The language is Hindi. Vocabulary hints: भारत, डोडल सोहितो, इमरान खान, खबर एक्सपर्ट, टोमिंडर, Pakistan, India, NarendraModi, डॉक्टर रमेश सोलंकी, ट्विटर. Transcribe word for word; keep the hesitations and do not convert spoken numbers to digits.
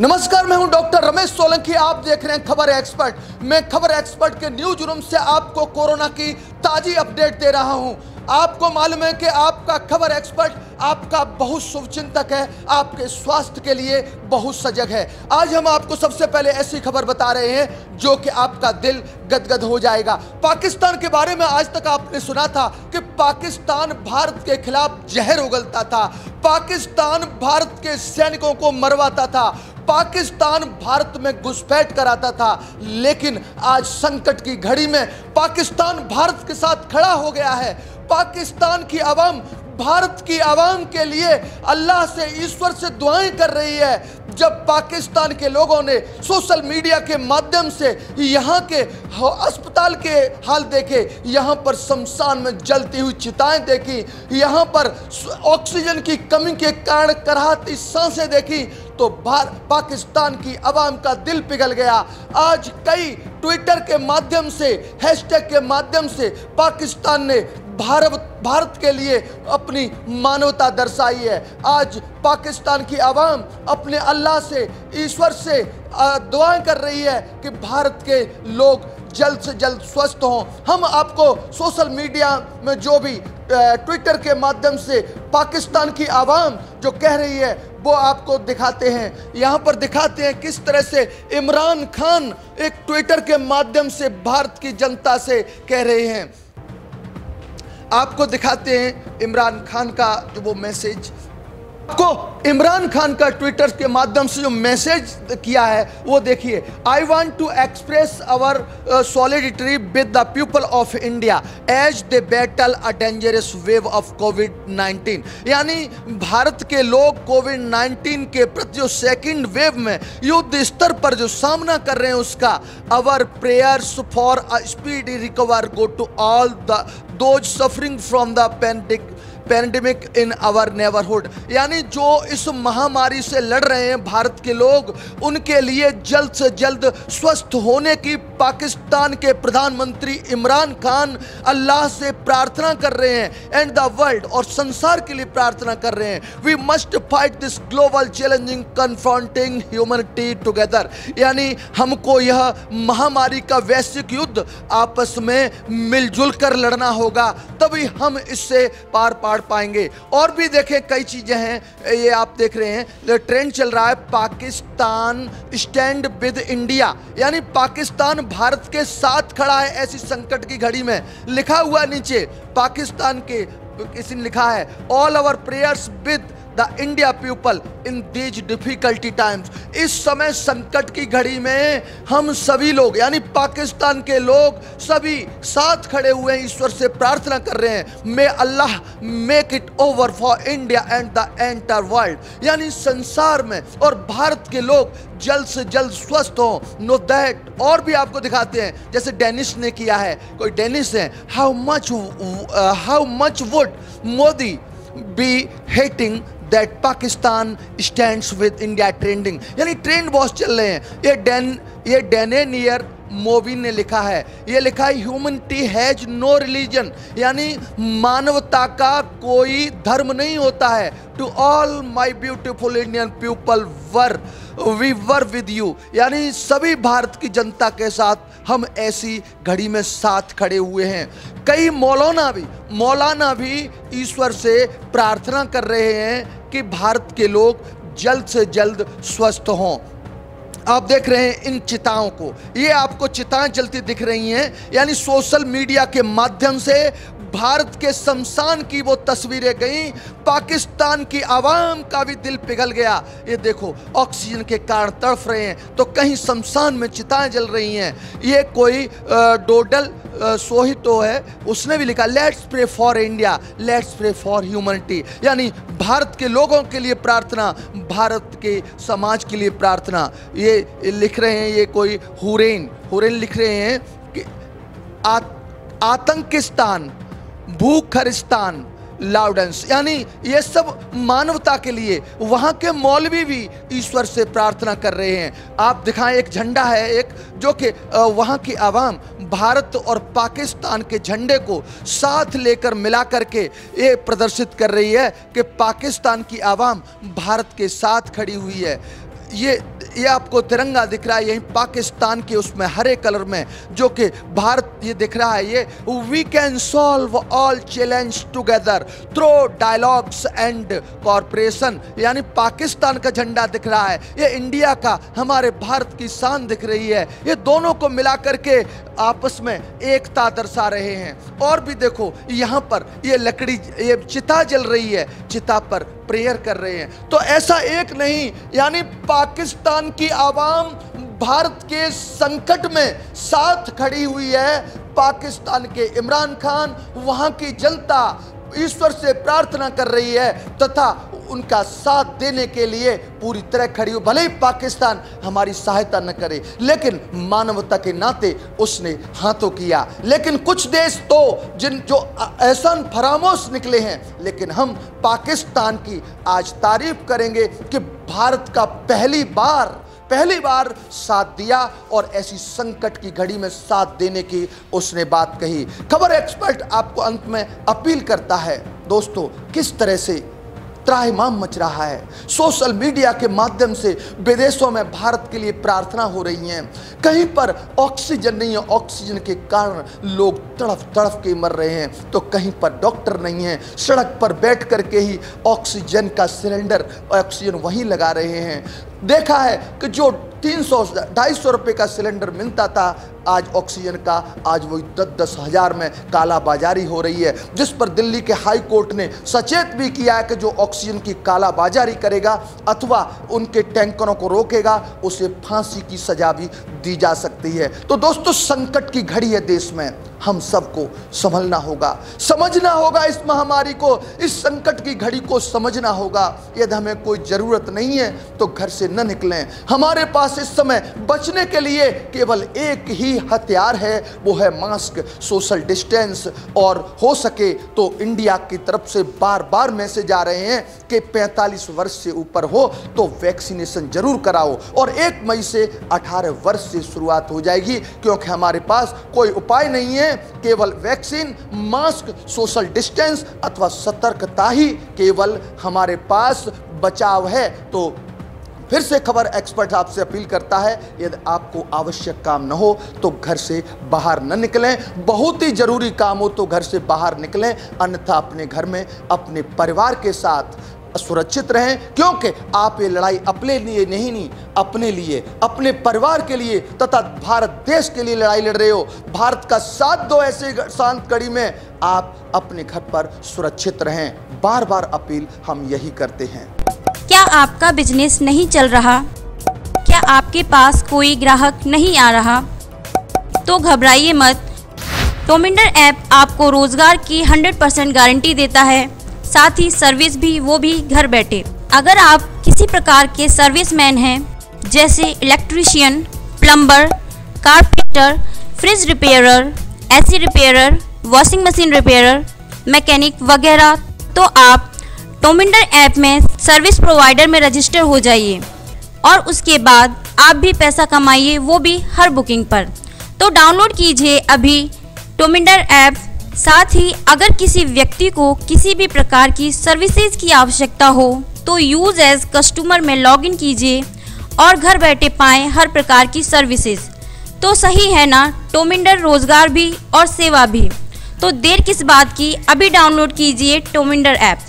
नमस्कार, मैं हूं डॉक्टर रमेश सोलंकी। आप देख रहे हैं खबर एक्सपर्ट। मैं खबर एक्सपर्ट के न्यूज रूम से आपको कोरोना की ताजी अपडेट दे रहा हूं। आपको मालूम है कि आपका खबर एक्सपर्ट आपका बहुत शुभचिंतक है, आपके स्वास्थ्य के लिए बहुत सजग है। आज हम आपको सबसे पहले ऐसी खबर बता रहे हैं जो कि आपका दिल गदगद हो जाएगा। पाकिस्तान के बारे में आज तक आपने सुना था कि पाकिस्तान भारत के खिलाफ जहर उगलता था, पाकिस्तान भारत के सैनिकों को मरवाता था, पाकिस्तान भारत में घुसपैठ कराता था, लेकिन आज संकट की घड़ी में पाकिस्तान भारत के साथ खड़ा हो गया है। पाकिस्तान की आवाम भारत की आवाम के लिए अल्लाह से, ईश्वर से दुआएं कर रही है। जब पाकिस्तान के लोगों ने सोशल मीडिया के माध्यम से यहाँ के अस्पताल के हाल देखे, यहाँ पर शमशान में जलती हुई चिताएं देखी, यहाँ पर ऑक्सीजन की कमी के कारण कराहती सांसें देखी, तो पाकिस्तान की आवाम का दिल पिघल गया। आज कई ट्विटर के माध्यम से, हैशटैग के माध्यम से पाकिस्तान ने भारत भारत के लिए अपनी मानवता दर्शाई है। आज पाकिस्तान की आवाम अपने अल्लाह से, ईश्वर से दुआएं कर रही है कि भारत के लोग जल्द से जल्द स्वस्थ हों। हम आपको सोशल मीडिया में जो भी ट्विटर के माध्यम से पाकिस्तान की आवाम जो कह रही है वो आपको दिखाते हैं। यहाँ पर दिखाते हैं किस तरह से इमरान खान एक ट्विटर के माध्यम से भारत की जनता से कह रहे हैं। आपको दिखाते हैं इमरान खान का जो वो मैसेज, आपको इमरान खान का ट्विटर के माध्यम से जो मैसेज किया है वो देखिए। I want to express our solidarity with the people of India as they battle a dangerous wave of covid nineteen. यानी भारत के लोग कोविड नाइन्टीन के प्रति जो सेकेंड वेव में युद्ध स्तर पर जो सामना कर रहे हैं उसका, our prayers for a speedy recover go to all the those suffering from the pandemic pandemic in our neighbourhood. यानी जो इस महामारी से लड़ रहे हैं भारत के लोग, उनके लिए जल्द से जल्द स्वस्थ होने की पाकिस्तान के प्रधानमंत्री इमरान खान अल्लाह से प्रार्थना कर रहे हैं, एंड द वर्ल्ड, और संसार के लिए प्रार्थना कर रहे हैं। We must fight this global challenging confronting humanity together. यानी हमको यह महामारी का वैश्विक युद्ध आपस में मिलजुल कर लड़ना होगा, तभी हम इससे पार पार पाएंगे। और भी देखें कई चीजें हैं, ये आप देख रहे हैं ट्रेंड चल रहा है पाकिस्तान स्टैंड विद इंडिया, यानी पाकिस्तान भारत के साथ खड़ा है ऐसी संकट की घड़ी में। लिखा हुआ नीचे पाकिस्तान के, किसी ने लिखा है all our prayers with the India people in these difficulty times. इस समय संकट की घड़ी में हम सभी लोग, यानी पाकिस्तान के लोग सभी साथ खड़े हुए हैं, ईश्वर से प्रार्थना कर रहे हैं। May Allah make it over for India and the entire world. यानी संसार में और भारत के लोग जल्द से जल्द स्वस्थ हों, नो दैट। और भी आपको दिखाते हैं जैसे डेनिस ने किया है, कोई डेनिस है, how much how much would Modi be hating that Pakistan stands with India trending. यानी ट्रेंड बॉस चल रहे हैं। ये डेन ये डेनेनियर मोबिन ने लिखा है, ये लिखा है ह्यूमनिटी हैज नो रिलीजन, यानी मानवता का कोई धर्म नहीं होता है। To all my beautiful Indian people where we were with you. यानी सभी भारत की जनता के साथ हम ऐसी घड़ी में साथ खड़े हुए हैं। कई मौलाना भी मौलाना भी ईश्वर से प्रार्थना कर रहे हैं कि भारत के लोग जल्द से जल्द स्वस्थ हों। आप देख रहे हैं इन चिताओं को, ये आपको चिताएं जलती दिख रही हैं, यानी सोशल मीडिया के माध्यम से भारत के शमशान की वो तस्वीरें गईं। पाकिस्तान की आवाम का भी दिल पिघल गया। ये देखो ऑक्सीजन के कारण तड़फ रहे हैं, तो कहीं शमशान में चिताएं जल रही हैं। ये कोई डोडल सोहितो है, उसने भी लिखा let's pray for India, let's pray for humanity. यानी भारत के लोगों के लिए प्रार्थना, भारत के समाज के लिए प्रार्थना। ये लिख रहे हैं, ये कोई हुरेन हुरेन लिख रहे हैं कि आ, आतंकिस्तान भूखरिस्तान लाउडेंस। यानी ये सब मानवता के लिए, वहाँ के मौलवी भी ईश्वर से प्रार्थना कर रहे हैं। आप दिखाएं, एक झंडा है एक जो कि वहाँ की आवाम भारत और पाकिस्तान के झंडे को साथ लेकर मिला करके ये प्रदर्शित कर रही है कि पाकिस्तान की आवाम भारत के साथ खड़ी हुई है। ये ये आपको तिरंगा दिख रहा है, यही पाकिस्तान के उसमें हरे कलर में जो कि भारत ये दिख रहा है, ये we can solve all challenge together through dialogues and corporation, यानी पाकिस्तान का झंडा दिख रहा है, ये इंडिया का हमारे भारत की शान दिख रही है, ये दोनों को मिलाकर के आपस में एकता दर्शा रहे हैं। और भी देखो यहाँ पर ये लकड़ी, ये चिता जल रही है, चिता पर प्रेयर कर रहे हैं। तो ऐसा एक नहीं, यानी पाकिस्तान की आवाम भारत के संकट में साथ खड़ी हुई है। पाकिस्तान के इमरान खान, वहाँ की जनता ईश्वर से प्रार्थना कर रही है तथा उनका साथ देने के लिए पूरी तरह खड़ी हो। भले ही पाकिस्तान हमारी सहायता न करे, लेकिन मानवता के नाते उसने हाथों किया। लेकिन कुछ देश तो जिन जो एहसान फरामोश निकले हैं, लेकिन हम पाकिस्तान की आज तारीफ करेंगे कि भारत का पहली बार पहली बार साथ दिया और ऐसी संकट की घड़ी में साथ देने की उसने बात कही। खबर एक्सपर्ट आपको अंत में अपील करता है, दोस्तों किस तरह से त्राहिमाम मच रहा है, सोशल मीडिया के माध्यम से विदेशों में भारत के लिए प्रार्थना हो रही हैं, कहीं पर ऑक्सीजन नहीं है, ऑक्सीजन के कारण लोग तड़फ तड़फ के मर रहे हैं, तो कहीं पर डॉक्टर नहीं है, सड़क पर बैठ कर के ही ऑक्सीजन का सिलेंडर ऑक्सीजन वहीं लगा रहे हैं। देखा है कि जो तीन सौ ढाई सौ रुपये का सिलेंडर मिलता था, आज ऑक्सीजन का आज वही दस दस हज़ार में कालाबाजारी हो रही है, जिस पर दिल्ली के हाई कोर्ट ने सचेत भी किया है कि जो ऑक्सीजन की कालाबाजारी करेगा अथवा उनके टैंकरों को रोकेगा उसे फांसी की सजा भी दी जा सकती है। तो दोस्तों संकट की घड़ी है देश में, हम सबको संभलना होगा, समझना होगा इस महामारी को, इस संकट की घड़ी को समझना होगा। यदि हमें कोई ज़रूरत नहीं है तो घर से न निकलें। हमारे पास इस समय बचने के लिए केवल एक ही हथियार है, वो है मास्क, सोशल डिस्टेंस, और हो सके तो इंडिया की तरफ से बार बार मैसेज आ रहे हैं कि पैंतालीस वर्ष से ऊपर हो तो वैक्सीनेशन जरूर कराओ, और एक मई से अठारह वर्ष से शुरुआत हो जाएगी, क्योंकि हमारे पास कोई उपाय नहीं है, केवल वैक्सीन, मास्क, सोशल डिस्टेंस अथवा सतर्कता ही केवल हमारे पास बचाव है। तो फिर से खबर एक्सपर्ट आपसे अपील करता है, यदि आपको आवश्यक काम न हो तो घर से बाहर न निकलें, बहुत ही जरूरी काम हो तो घर से बाहर निकलें, अन्यथा अपने घर में अपने परिवार के साथ सुरक्षित रहें, क्योंकि आप ये लड़ाई अपने लिए नहीं नहीं अपने लिए, अपने परिवार के लिए तथा भारत देश के लिए लड़ाई लड़ रहे हो। भारत का साथ दो ऐसे शांत कड़ी में, आप अपने घर पर सुरक्षित रहें, बार बार अपील हम यही करते हैं। क्या आपका बिजनेस नहीं चल रहा? क्या आपके पास कोई ग्राहक नहीं आ रहा? तो घबराइए मत, टोमिंडर ऐप आपको रोजगार की हंड्रेड परसेंट गारंटी देता है, साथ ही सर्विस भी, वो भी घर बैठे। अगर आप किसी प्रकार के सर्विसमैन हैं, जैसे electrician, plumber, carpenter, fridge repairer, AC repairer, washing machine repairer, mechanic वगैरह, तो आप टोमिंडर ऐप में सर्विस प्रोवाइडर में रजिस्टर हो जाइए और उसके बाद आप भी पैसा कमाइए, वो भी हर बुकिंग पर। तो डाउनलोड कीजिए अभी टोमिंडर ऐप। साथ ही अगर किसी व्यक्ति को किसी भी प्रकार की सर्विसेज की आवश्यकता हो तो यूज एज कस्टमर में लॉगिन कीजिए और घर बैठे पाएं हर प्रकार की सर्विसेज। तो सही है ना, टोमिंडर रोजगार भी और सेवा भी। तो देर किस बात की, अभी डाउनलोड कीजिए टोमिंडर ऐप।